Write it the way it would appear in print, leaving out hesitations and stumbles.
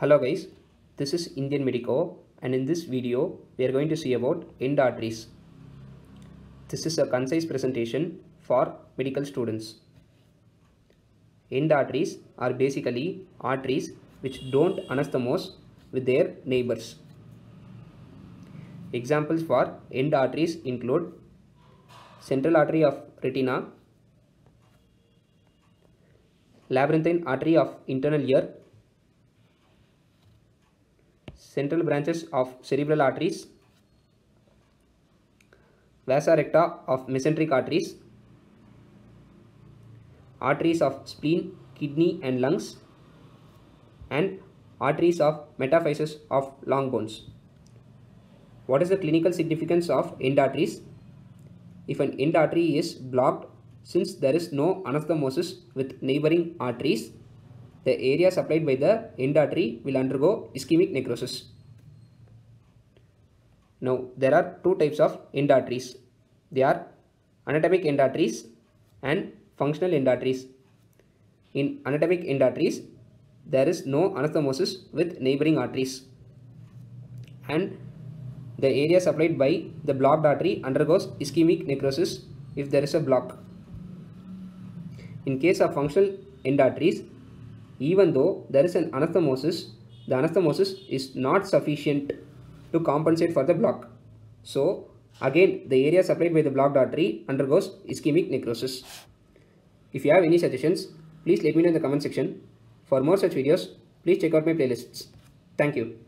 Hello guys, this is Indian Medico, and in this video we are going to see about end arteries. This is a concise presentation for medical students. End arteries are basically arteries which don't anastomose with their neighbors. Examples for end arteries include central artery of retina, labyrinthine artery of internal ear, central branches of cerebral arteries, vasa recta of mesenteric arteries, arteries of spleen, kidney and lungs, and arteries of metaphysis of long bones. What is the clinical significance of end arteries? If an end artery is blocked, since there is no anastomosis with neighboring arteries, the area supplied by the end artery will undergo ischemic necrosis. Now, there are two types of end arteries. They are anatomic end arteries and functional end arteries. In anatomic end arteries, there is no anastomosis with neighboring arteries, and the area supplied by the blocked artery undergoes ischemic necrosis if there is a block. In case of functional end arteries, even though there is an anastomosis, the anastomosis is not sufficient to compensate for the block. So again, the area supplied by the blocked artery undergoes ischemic necrosis. If you have any suggestions, please let me know in the comment section. For more such videos, please check out my playlists. Thank you.